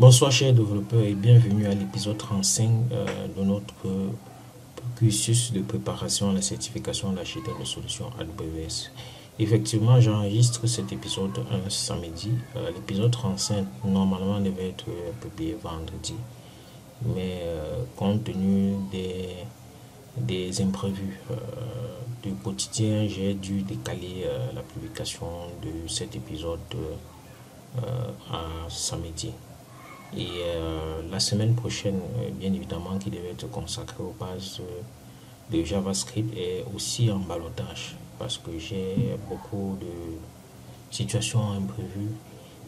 Bonsoir chers développeurs et bienvenue à l'épisode 35 de notre cursus de préparation à la certification d'architecte de solutions AWS. Effectivement, j'enregistre cet épisode un samedi. L'épisode 35 normalement devait être publié vendredi, mais compte tenu des imprévus du quotidien, j'ai dû décaler la publication de cet épisode à samedi. Et la semaine prochaine, bien évidemment, qui devait être consacrée aux bases de JavaScript est aussi en ballottage parce que j'ai beaucoup de situations imprévues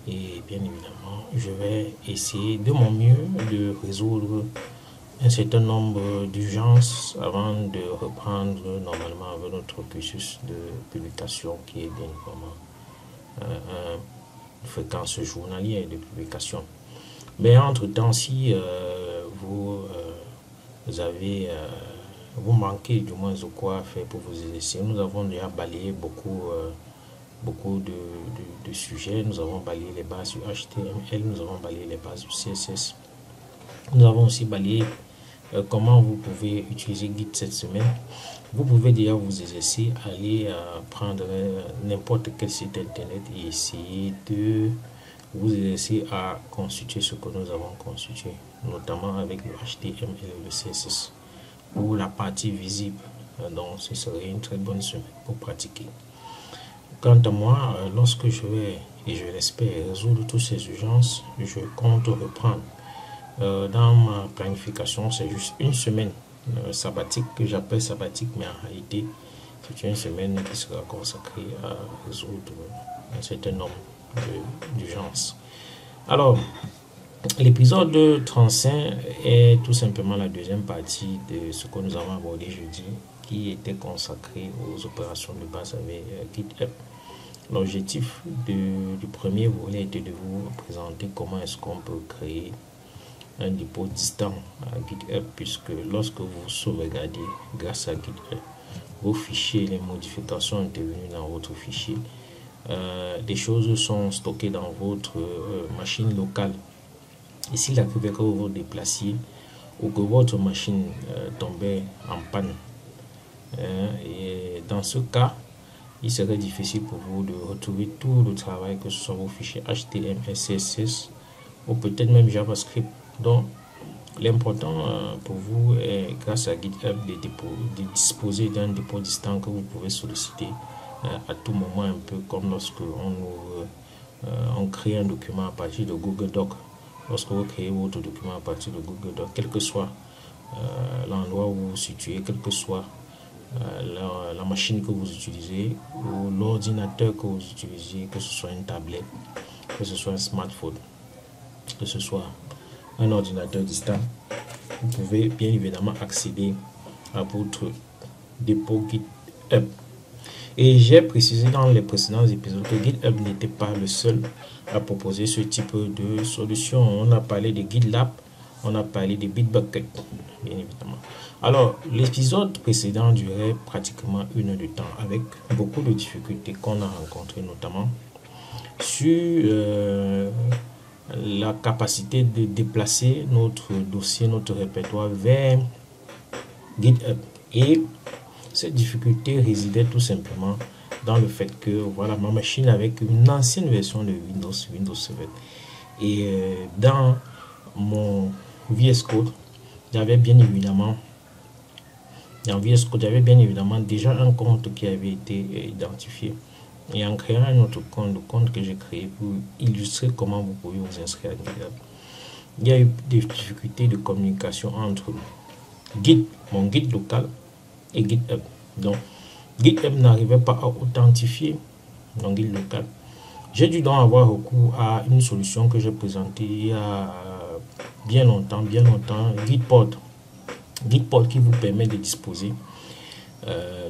et bien évidemment, je vais essayer de mon mieux de résoudre un certain nombre d'urgences avant de reprendre normalement avec notre cursus de publication qui est bien évidemment une fréquence journalière de publication. Mais entre-temps, si vous manquez du moins de quoi faire pour vous exercer, nous avons déjà balayé beaucoup de sujets. Nous avons balayé les bases du HTML, nous avons balayé les bases du CSS. Nous avons aussi balayé comment vous pouvez utiliser Git cette semaine. Vous pouvez déjà vous exercer, aller prendre n'importe quel site internet et essayer de vous essayez à constituer ce que nous avons constitué, notamment avec le HTML et le CSS pour la partie visible. Donc ce serait une très bonne semaine pour pratiquer. Quant à moi, lorsque je vais, et je l'espère, résoudre toutes ces urgences, je compte reprendre. Dans ma planification, c'est juste une semaine sabbatique, que j'appelle sabbatique, mais en réalité c'est une semaine qui sera consacrée à résoudre un certain nombre d'urgence. Alors, l'épisode 35 est tout simplement la deuxième partie de ce que nous avons abordé jeudi, qui était consacré aux opérations de base avec GitHub. L'objectif du premier volet était de vous présenter comment est-ce qu'on peut créer un dépôt distant à GitHub, puisque lorsque vous sauvegardez grâce à GitHub vos fichiers, les modifications intervenues dans votre fichier, les choses sont stockées dans votre machine locale. Et s'il arrivait que vous vous déplaciez ou que votre machine tombait en panne, et dans ce cas, il serait difficile pour vous de retrouver tout le travail, que ce soit vos fichiers HTML, CSS ou peut-être même JavaScript. Donc, l'important pour vous est, grâce à GitHub, de disposer d'un dépôt distant que vous pouvez solliciter à tout moment, un peu comme lorsque on crée un document à partir de Google Doc. Lorsque vous créez votre document à partir de Google Doc, quel que soit l'endroit où vous vous situez, quelle que soit la machine que vous utilisez ou l'ordinateur que vous utilisez, que ce soit une tablette, que ce soit un smartphone, que ce soit un ordinateur distant, vous pouvez bien évidemment accéder à votre dépôt GitHub. Et j'ai précisé dans les précédents épisodes que GitHub n'était pas le seul à proposer ce type de solution. On a parlé de GitLab, on a parlé de Bitbucket, bien évidemment. Alors, l'épisode précédent durait pratiquement une heure de temps avec beaucoup de difficultés qu'on a rencontrées, notamment sur la capacité de déplacer notre dossier, notre répertoire vers GitHub. Et cette difficulté résidait tout simplement dans le fait que voilà, ma machine avec une ancienne version de Windows 7. Et dans mon VS Code, j'avais bien évidemment déjà un compte qui avait été identifié. Et en créant un autre compte, le compte que j'ai créé pour illustrer comment vous pouvez vous inscrire à GitHub, il y a eu des difficultés de communication entre Git, mon guide local, et GitHub. Donc GitHub n'arrivait pas à authentifier mon guide local. J'ai dû donc avoir recours à une solution que j'ai présentée il y a bien longtemps, GitPod. GitPod qui vous permet de disposer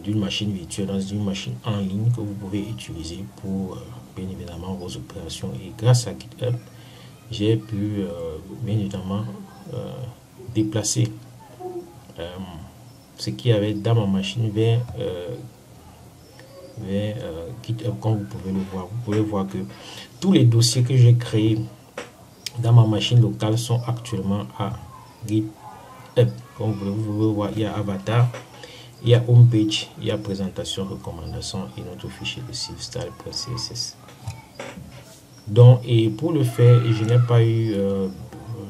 d'une machine virtuelle dans une machine en ligne que vous pouvez utiliser pour bien évidemment vos opérations. Et grâce à GitHub, j'ai pu bien évidemment déplacer ce qui avait dans ma machine vers GitHub, comme vous pouvez le voir. Vous pouvez voir que tous les dossiers que j'ai créés dans ma machine locale sont actuellement à GitHub. Comme vous pouvez voir, il y a avatar, il y a home page, il y a présentation, recommandation et notre fichier de sivestyle.css. Donc, et pour le faire, je n'ai pas eu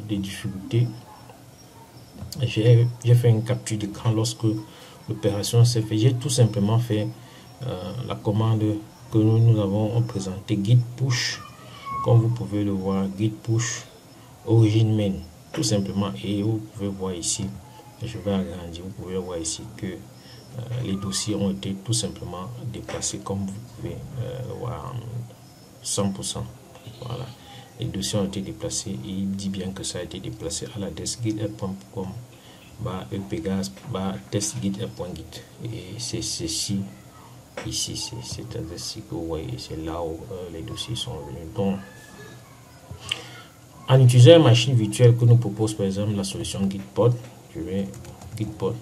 de difficultés. J'ai fait une capture d'écran lorsque l'opération s'est faite. J'ai tout simplement fait la commande que nous avons présentée, git push, comme vous pouvez le voir, git push origin main, tout simplement. Et vous pouvez voir ici, je vais agrandir, vous pouvez voir ici que les dossiers ont été tout simplement déplacés, comme vous pouvez voir, 100%. Voilà, les dossiers ont été déplacés et il dit bien que ça a été déplacé à l'adresse github.com/epegas/test-github.git, et c'est ceci ici, c'est cette adresse que vous voyez, c'est là où les dossiers sont venus. Donc, en utilisant une machine virtuelle que nous propose par exemple la solution GitPod, je vais GitPod,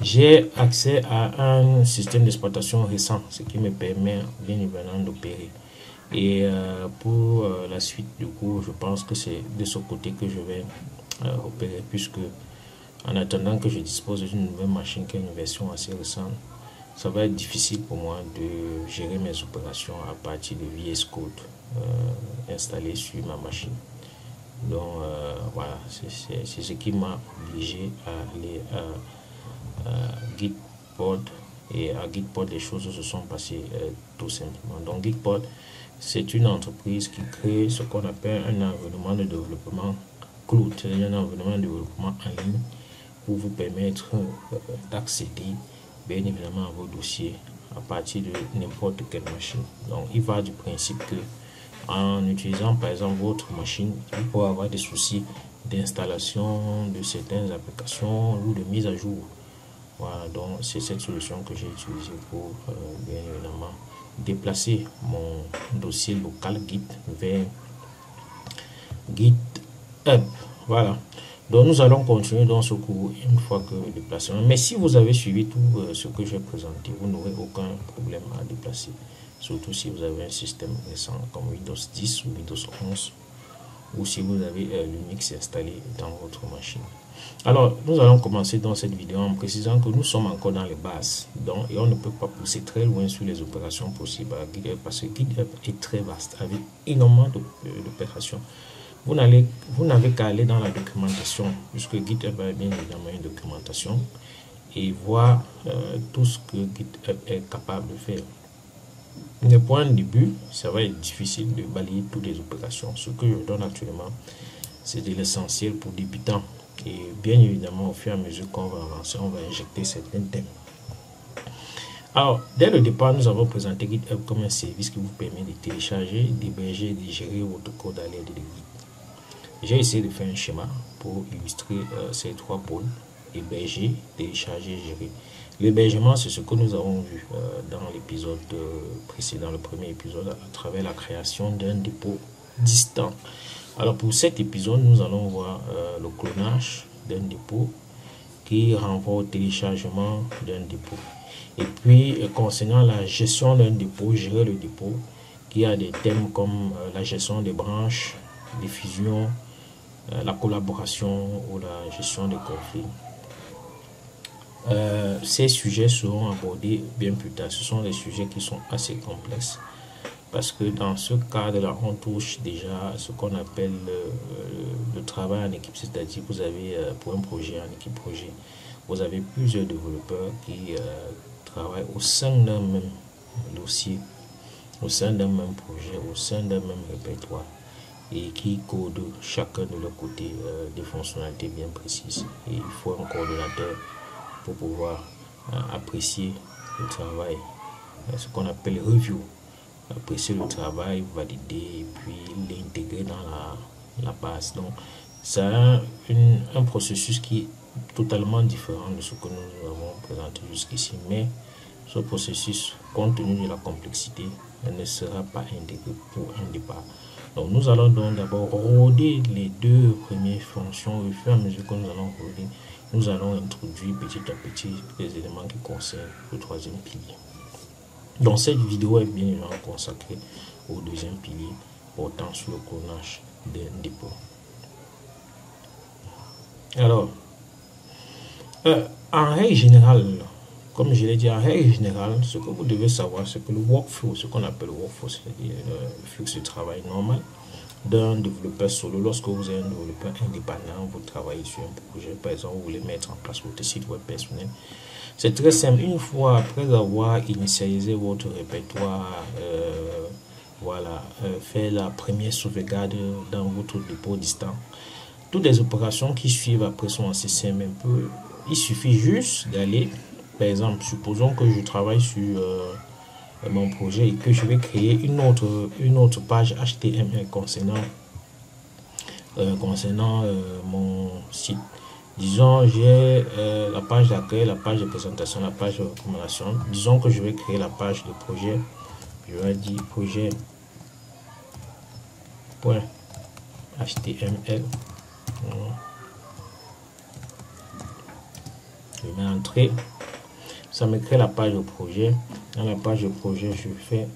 j'ai accès à un système d'exploitation récent, ce qui me permet bien évidemment d'opérer. Et pour la suite du cours, je pense que c'est de ce côté que je vais opérer, puisque en attendant que je dispose d'une nouvelle machine qui a une version assez récente, ça va être difficile pour moi de gérer mes opérations à partir de VS Code installé sur ma machine. Donc voilà, c'est ce qui m'a obligé à aller à GitPod, et à GitPod les choses se sont passées tout simplement. Donc GitPod, c'est une entreprise qui crée ce qu'on appelle un environnement de développement cloud, un environnement de développement en ligne pour vous permettre d'accéder bien évidemment à vos dossiers à partir de n'importe quelle machine. Donc il va du principe que en utilisant par exemple votre machine, vous pouvez avoir des soucis d'installation de certaines applications ou de mise à jour. Voilà, donc c'est cette solution que j'ai utilisée pour bien évidemment déplacer mon dossier local Git vers GitHub. Voilà, donc nous allons continuer dans ce cours une fois que le déplacement. Mais si vous avez suivi tout ce que j'ai présenté, vous n'aurez aucun problème à déplacer, surtout si vous avez un système récent comme Windows 10 ou Windows 11, ou si vous avez Linux installé dans votre machine. Alors, nous allons commencer dans cette vidéo en précisant que nous sommes encore dans les bases, donc, et on ne peut pas pousser très loin sur les opérations possibles à GitHub, parce que GitHub est très vaste, avec énormément d'opérations. Vous n'avez qu'à aller dans la documentation, puisque GitHub a bien évidemment une documentation, et voir tout ce que GitHub est capable de faire. Le point de début, ça va être difficile de balayer toutes les opérations. Ce que je donne actuellement, c'est de l'essentiel pour débutants. Et bien évidemment, au fur et à mesure qu'on va avancer, on va injecter certains thèmes. Alors, dès le départ, nous avons présenté GitHub comme un service qui vous permet de télécharger, d'héberger et de gérer votre code à l'aide de Git. J'ai essayé de faire un schéma pour illustrer ces trois pôles: héberger, télécharger et gérer. L'hébergement, c'est ce que nous avons vu dans l'épisode précédent, le premier épisode, à travers la création d'un dépôt distant. Alors pour cet épisode, nous allons voir le clonage d'un dépôt qui renvoie au téléchargement d'un dépôt. Et puis concernant la gestion d'un dépôt, gérer le dépôt, qui a des thèmes comme la gestion des branches, des fusions, la collaboration ou la gestion des conflits. Ces sujets seront abordés bien plus tard. Ce sont des sujets qui sont assez complexes, parce que dans ce cadre-là, on touche déjà ce qu'on appelle le travail en équipe, c'est-à-dire que vous avez, pour un projet, en équipe projet, vous avez plusieurs développeurs qui travaillent au sein d'un même dossier, au sein d'un même projet, au sein d'un même répertoire, et qui codent chacun de leur côté des fonctionnalités bien précises. Et il faut un coordonnateur pour pouvoir apprécier le travail, ce qu'on appelle review. Apprécier le travail, valider et puis l'intégrer dans la base. Donc, c'est un processus qui est totalement différent de ce que nous avons présenté jusqu'ici. Mais ce processus, compte tenu de la complexité, ne sera pas intégré pour un départ. Donc, nous allons donc d'abord rôder les deux premières fonctions. Au fur et à mesure que nous allons rôder, nous allons introduire petit à petit les éléments qui concernent le troisième pilier. Donc cette vidéo est bien consacrée au deuxième pilier portant sur le clonage. des dépôts. Alors, en règle générale, comme je l'ai dit, en règle générale, ce que vous devez savoir, c'est que le workflow, ce qu'on appelle le workflow, c'est-à-dire le flux de travail normal d'un développeur solo. Lorsque vous êtes un développeur indépendant, vous travaillez sur un projet, par exemple, vous voulez mettre en place votre site web personnel. C'est très simple. Une fois après avoir initialisé votre répertoire, voilà, fait la première sauvegarde dans votre dépôt distant, toutes les opérations qui suivent après sont assez simples un peu. Il suffit juste d'aller, par exemple, supposons que je travaille sur mon projet et que je vais créer une autre page HTML concernant mon site. Disons, j'ai la page d'accueil, la page de présentation, la page de recommandation. Disons que je vais créer la page de projet. Je vais dire projet.html. Je mets entrée. Ça me crée la page de projet. Dans la page de projet, je fais.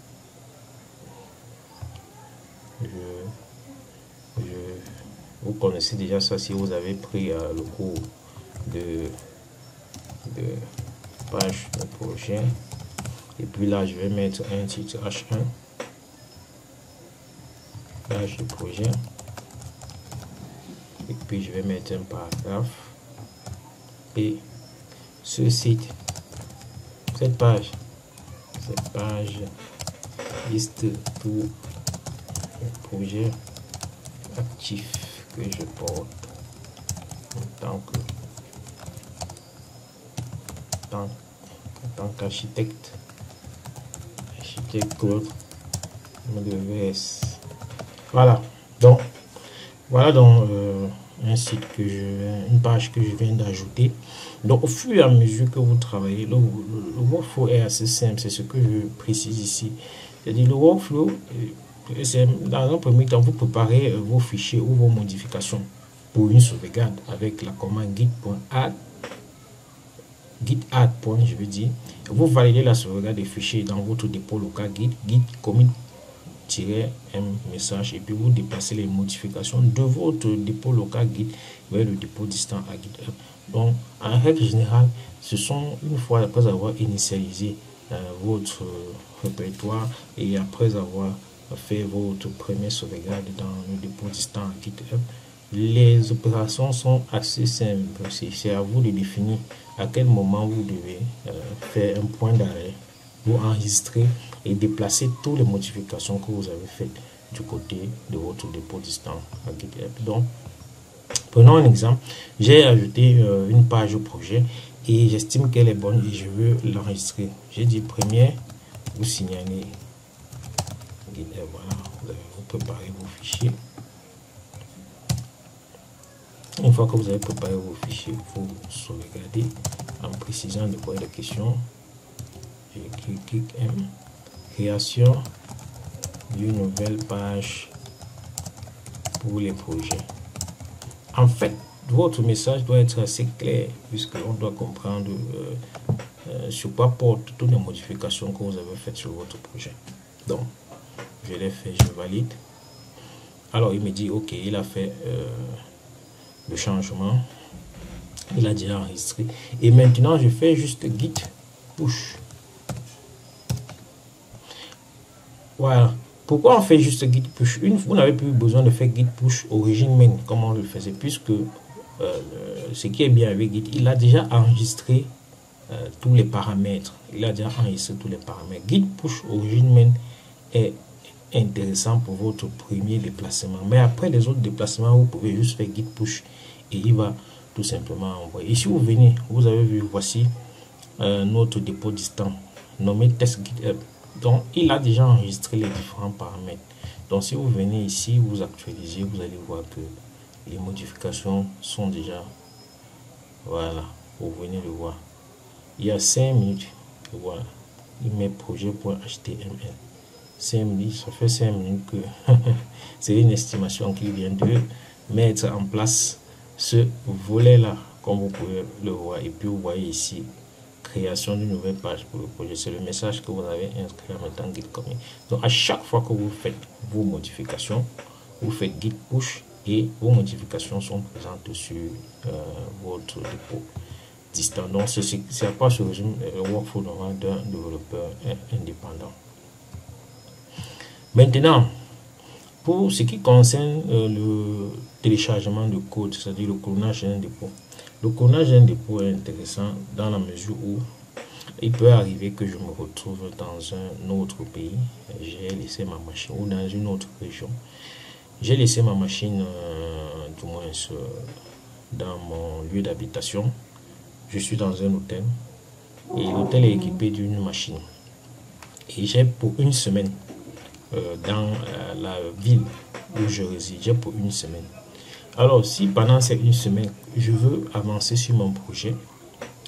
Vous connaissez déjà ça si vous avez pris le cours de page de projet. Et puis là, je vais mettre un titre H1. Page de projet. Et puis, je vais mettre un paragraphe. Et ce site, cette page liste tous les projets actifs que je porte en tant qu'architecte Claude AWS. Voilà, donc un site que une page que je viens d'ajouter. Donc au fur et à mesure que vous travaillez, le workflow est assez simple, c'est ce que je précise ici. C'est-à-dire le workflow, c'est dans un premier temps, vous préparez vos fichiers ou vos modifications pour une sauvegarde avec la commande git add, je veux dire. Vous validez la sauvegarde des fichiers dans votre dépôt local git commit un message, et puis vous déplacez les modifications de votre dépôt local Git vers le dépôt distant à GitHub. Donc en règle générale, ce sont, une fois après avoir initialisé votre répertoire et après avoir fait votre première sauvegarde dans le dépôt distant à GitHub, les opérations sont assez simples. C'est à vous de définir à quel moment vous devez faire un point d'arrêt pour enregistrer et déplacer toutes les modifications que vous avez faites du côté de votre dépôt distant à GitHub. Donc, prenons un exemple. J'ai ajouté une page au projet et j'estime qu'elle est bonne et je veux l'enregistrer. J'ai dit première, vous signalez GitHub. Voilà, vous préparez vos fichiers. Une fois que vous avez préparé vos fichiers, vous sauvegardez en précisant de quoi il est question. Je clique M. Création d'une nouvelle page pour les projets. En fait, votre message doit être assez clair puisque on doit comprendre sur quoi portent toutes les modifications que vous avez faites sur votre projet. Donc, je l'ai fait, je valide. Alors, il me dit OK, il a fait le changement, il a déjà enregistré. Et maintenant, je fais juste git push. Voilà. Pourquoi on fait juste git push? Vous n'avez plus besoin de faire git push origin main comme on le faisait, puisque ce qui est bien avec git, il a déjà enregistré tous les paramètres. Git push origin main est intéressant pour votre premier déplacement. Mais après les autres déplacements, vous pouvez juste faire git push et il va tout simplement envoyer. Et si vous venez, vous avez vu, voici notre dépôt distant nommé test GitHub. Donc, il a déjà enregistré les différents paramètres. Donc, si vous venez ici, vous actualisez, vous allez voir que les modifications sont déjà... Voilà, vous venez le voir. Il y a 5 minutes, voilà, il met projet.html. 5 minutes, ça fait 5 minutes que... C'est une estimation qu'il vient de mettre en place ce volet-là, comme vous pouvez le voir. Et puis, vous voyez ici... création d'une nouvelle page pour le projet, c'est le message que vous avez inscrit en mettant git commit. Donc à chaque fois que vous faites vos modifications, vous faites git push et vos modifications sont présentes sur votre dépôt distant. Donc c'est à quoi se résume le workflow d'un développeur indépendant. Maintenant, pour ce qui concerne le téléchargement de code, c'est-à-dire le clonage d'un dépôt. Le clonage d'un dépôt est intéressant dans la mesure où il peut arriver que je me retrouve dans un autre pays, j'ai laissé ma machine, ou dans une autre région. J'ai laissé ma machine, du moins dans mon lieu d'habitation. Je suis dans un hôtel et l'hôtel est équipé d'une machine. Et j'ai pour une semaine, dans la ville où je réside, j'ai pour une semaine. Alors, si pendant cette une semaine, je veux avancer sur mon projet,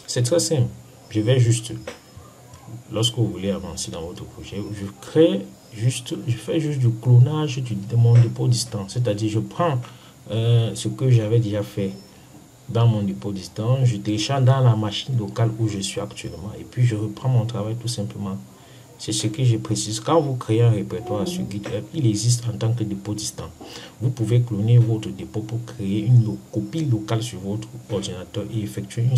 c'est très simple. Je vais juste, lorsque vous voulez avancer dans votre projet, je crée juste, je fais juste du clonage de mon dépôt distant. C'est-à-dire, je prends ce que j'avais déjà fait dans mon dépôt distant, je télécharge dans la machine locale où je suis actuellement et puis je reprends mon travail tout simplement. C'est ce que je précise. Quand vous créez un répertoire sur GitHub, il existe en tant que dépôt distant. Vous pouvez cloner votre dépôt pour créer une copie locale sur votre ordinateur et effectuer une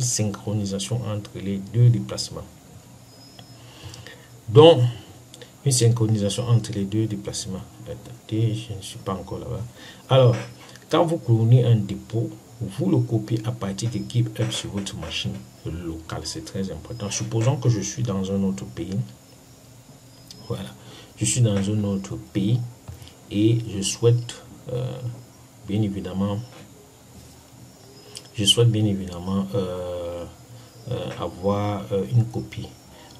synchronisation entre les deux déplacements. Donc, une synchronisation entre les deux déplacements. Attendez, je ne suis pas encore là-bas. Alors, quand vous clonez un dépôt, vous le copiez à partir de GitHub sur votre machine locale, c'est très important. Supposons que je suis dans un autre pays. Voilà, je suis dans un autre pays et je souhaite avoir une copie.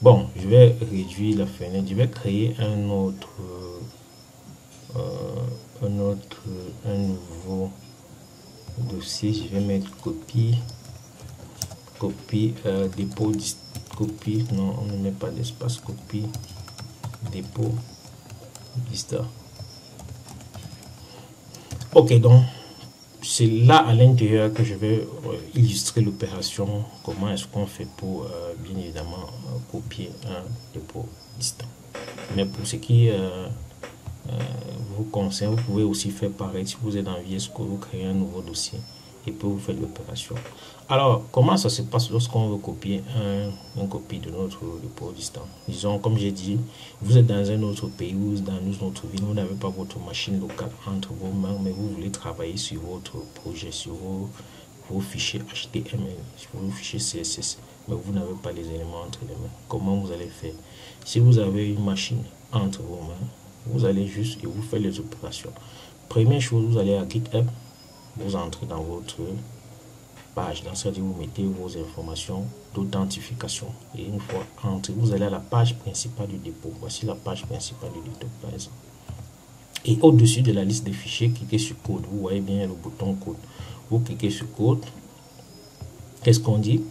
Bon, je vais réduire la fenêtre, je vais créer un nouveau dossier, je vais mettre dépôt distant. Ok, donc c'est là à l'intérieur que je vais illustrer l'opération, comment est-ce qu'on fait pour bien évidemment copier un dépôt distant. Mais pour ce qui vous concerne, vous pouvez aussi faire pareil. Si vous êtes dans VS Code, vous créez un nouveau dossier et puis vous faites l'opération. Alors, comment ça se passe lorsqu'on veut copier une copie de notre dépôt distant? Disons, comme j'ai dit, vous êtes dans un autre pays ou dans une autre ville, vous n'avez pas votre machine locale entre vos mains, mais vous voulez travailler sur votre projet, sur vos fichiers HTML, sur vos fichiers CSS, mais vous n'avez pas les éléments entre les mains. Comment vous allez faire? Si vous avez une machine entre vos mains, vous allez juste et vous faites les opérations. Première chose, vous allez à GitHub, vous entrez dans votre page, dans celle où vous mettez vos informations d'authentification. Et une fois entré, vous allez à la page principale du dépôt. Voici la page principale du dépôt, par exemple. Et au-dessus de la liste des fichiers, cliquez sur code. Vous voyez bien le bouton code. Vous cliquez sur code. Qu'est-ce qu'on dit?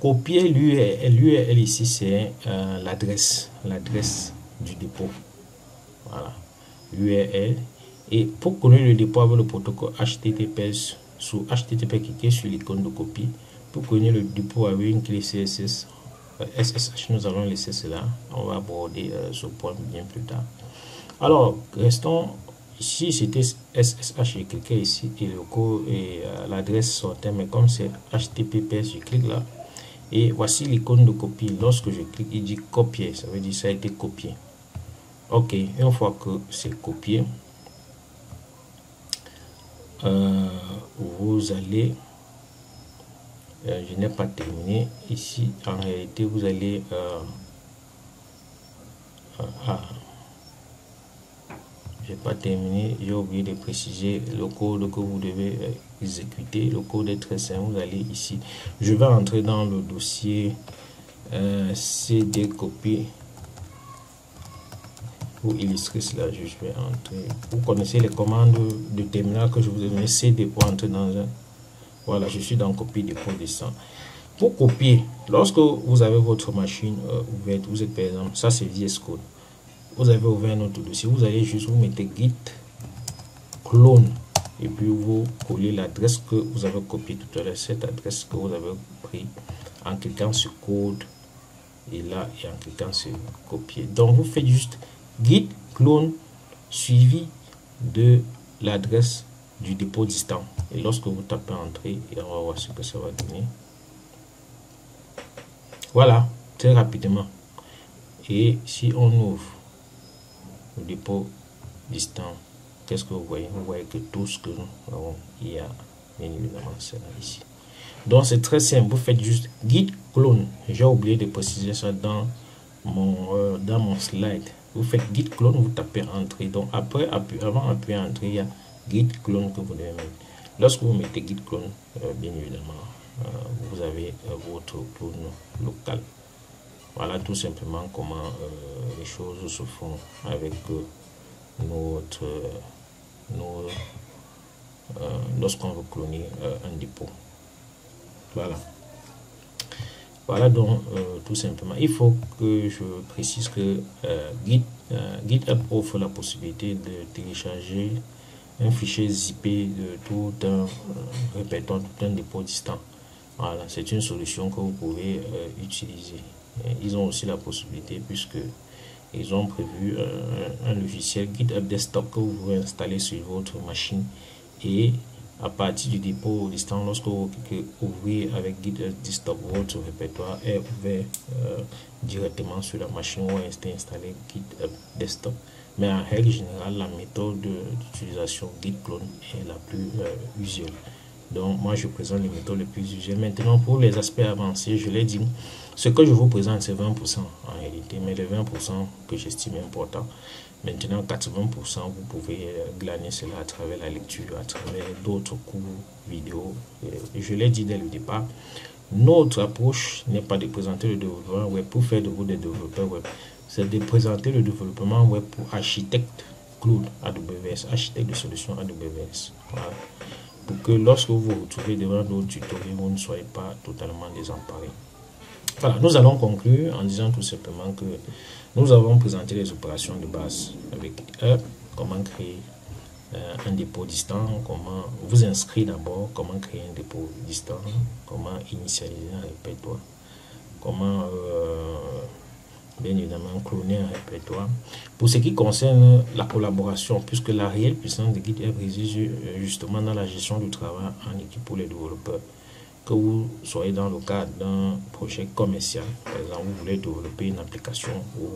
Copier l'URL. L'URL ici, c'est l'adresse du dépôt. Voilà, l'URL. Et pour connaître le dépôt avec le protocole HTTPS, sous HTTP, cliquez sur l'icône de copie. Pour connaître le dépôt avec une clé CSS, SSH, nous allons laisser cela. On va aborder ce point bien plus tard. Alors, restons ici. C'était SSH, je clique ici et le code et l'adresse sortait. Mais comme c'est HTTPS, je clique là. Et voici l'icône de copie. Lorsque je clique, il dit copier. Ça veut dire ça a été copié. Ok, une fois que c'est copié, vous allez, je n'ai pas terminé ici, en réalité vous allez, j'ai pas terminé, j'ai oublié de préciser le code que vous devez exécuter. Le code est très simple, vous allez ici, je vais entrer dans le dossier CD copie. Pour illustrer cela, je vais entrer. Vous connaissez les commandes de terminal que je vous ai donné, CD pour entrer dans un. Voilà, je suis dans copie dépôt distant. Pour copier, lorsque vous avez votre machine ouverte, vous êtes par exemple, ça c'est VS Code. Vous avez ouvert un autre dossier, vous allez juste vous mettez git clone et puis vous collez l'adresse que vous avez copiée tout à l'heure, cette adresse que vous avez pris en cliquant sur code et là et en cliquant sur copier. Donc vous faites juste git clone suivi de l'adresse du dépôt distant. Et lorsque vous tapez entrée, on va voir ce que ça va donner. Voilà, très rapidement. Et si on ouvre le dépôt distant, qu'est-ce que vous voyez? Vous voyez que tout ce que nous avons, il y a bien évidemment cela ici. Donc c'est très simple, vous faites juste git clone. J'ai oublié de préciser ça dans mon slide. Vous faites git clone, vous tapez entrée. Donc après, avant d'appuyer entrée, il y a git clone que vous devez mettre. Lorsque vous mettez git clone, bien évidemment, vous avez votre clone local. Voilà tout simplement comment les choses se font avec lorsqu'on veut cloner un dépôt. Voilà. Voilà donc tout simplement. Il faut que je précise que GitHub offre la possibilité de télécharger un fichier zippé de tout un dépôt distant. Voilà, c'est une solution que vous pouvez utiliser. Et ils ont aussi la possibilité, puisque ils ont prévu un logiciel GitHub Desktop que vous pouvez installer sur votre machine, et à partir du dépôt distant, lorsque vous cliquez ouvrir avec GitHub Desktop, votre répertoire est ouvert directement sur la machine où est installé GitHub Desktop. Mais en règle générale, la méthode d'utilisation Git Clone est la plus usuelle. Donc moi je présente les méthodes les plus usées. Maintenant pour les aspects avancés, je l'ai dit, ce que je vous présente c'est 20% en réalité, mais les 20% que j'estime important. Maintenant 80% vous pouvez glaner cela à travers la lecture, à travers d'autres cours vidéo. Et je l'ai dit dès le départ, notre approche n'est pas de présenter le développement web pour faire de vous des développeurs web, c'est de présenter le développement web pour architecte cloud AWS, architecte de solution AWS. Voilà. Pour que lorsque vous vous retrouvez devant d'autres tutoriels, vous ne soyez pas totalement désemparés. Voilà, nous allons conclure en disant tout simplement que nous avons présenté les opérations de base avec GitHub, comment créer un dépôt distant, comment vous inscrire d'abord, comment créer un dépôt distant, comment initialiser un répertoire, comment bien évidemment cloner un répertoire. Pour ce qui concerne la collaboration, puisque la réelle puissance de GitHub réside justement dans la gestion du travail en équipe pour les développeurs. Que vous soyez dans le cadre d'un projet commercial, par exemple vous voulez développer une application ou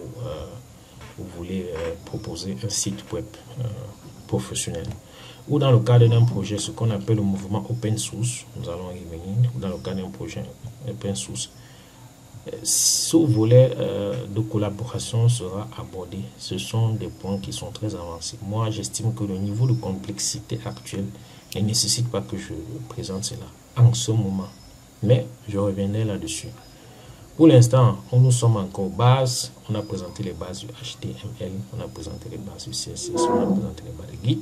vous voulez proposer un site web professionnel, ou dans le cadre d'un projet, ce qu'on appelle le mouvement open source, nous allons y venir, ou dans le cadre d'un projet open source. Ce volet de collaboration sera abordé. Ce sont des points qui sont très avancés. Moi, j'estime que le niveau de complexité actuel ne nécessite pas que je présente cela en ce moment. Mais je reviendrai là-dessus. Pour l'instant, nous sommes encore aux bases. On a présenté les bases du HTML, on a présenté les bases du CSS, on a présenté les bases de Git.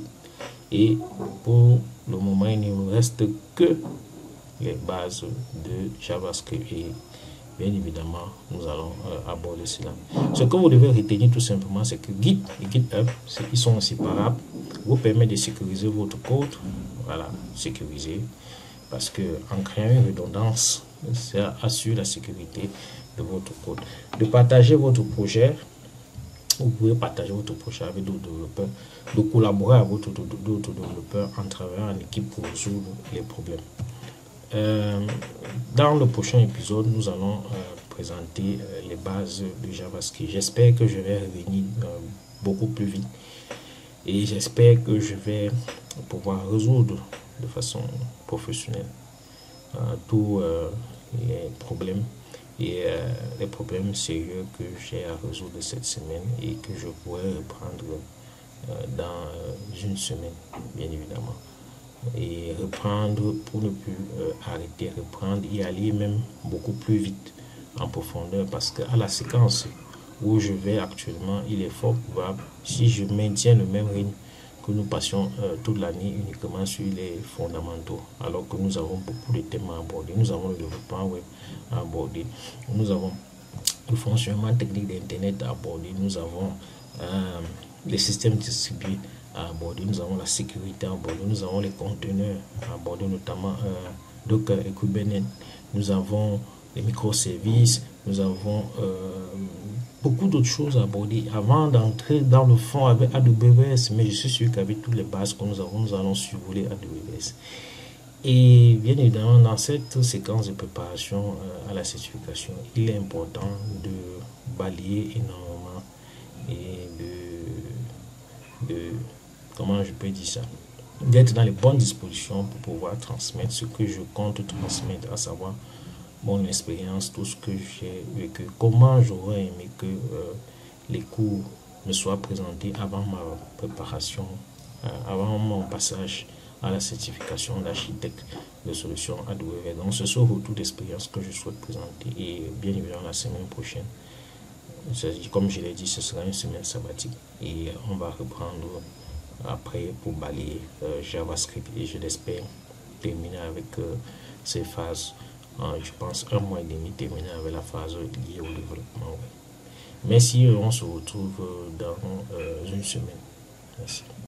Et pour le moment, il ne nous reste que les bases de JavaScript et bien évidemment, nous allons aborder cela. Ce que vous devez retenir tout simplement, c'est que Git et GitHub, ils sont inséparables, vous permet de sécuriser votre code. Voilà, sécuriser, parce que en créant une redondance, ça assure la sécurité de votre code. De partager votre projet, vous pouvez partager votre projet avec d'autres développeurs, de collaborer avec d'autres développeurs en travaillant en équipe pour résoudre les problèmes. Dans le prochain épisode, nous allons présenter les bases de JavaScript. J'espère que je vais revenir beaucoup plus vite et j'espère que je vais pouvoir résoudre de façon professionnelle tous les problèmes et les problèmes sérieux que j'ai à résoudre cette semaine et que je pourrais reprendre dans une semaine, bien évidemment. Et reprendre pour ne plus arrêter, reprendre et aller même beaucoup plus vite en profondeur, parce que à la séquence où je vais actuellement, il est fort probable, si je maintiens le même rythme, que nous passions toute l'année uniquement sur les fondamentaux, alors que nous avons beaucoup de thèmes à aborder. Nous avons le développement web à aborder, nous avons le fonctionnement technique d'internet à aborder, nous avons les systèmes distribués à aborder, nous avons la sécurité à aborder, nous avons les conteneurs à aborder, notamment Docker et Kubernetes, nous avons les microservices, nous avons beaucoup d'autres choses à aborder avant d'entrer dans le fond avec AWS, mais je suis sûr qu'avec toutes les bases que nous avons, nous allons survoler AWS. Et bien évidemment, dans cette séquence de préparation à la certification, il est important de balayer énormément et comment je peux dire ça, d'être dans les bonnes dispositions pour pouvoir transmettre ce que je compte transmettre, à savoir mon expérience, tout ce que j'ai vécu, comment j'aurais aimé que les cours me soient présentés avant ma préparation, avant mon passage à la certification d'architecte de solutions AWS. Donc ce sont retour d'expérience que je souhaite présenter, et bien évidemment la semaine prochaine, comme je l'ai dit, ce sera une semaine sabbatique et on va reprendre après pour balayer JavaScript, et je l'espère terminer avec ces phases, je pense 1 mois et demi, terminer avec la phase liée au développement. Merci, on se retrouve dans une semaine. Merci.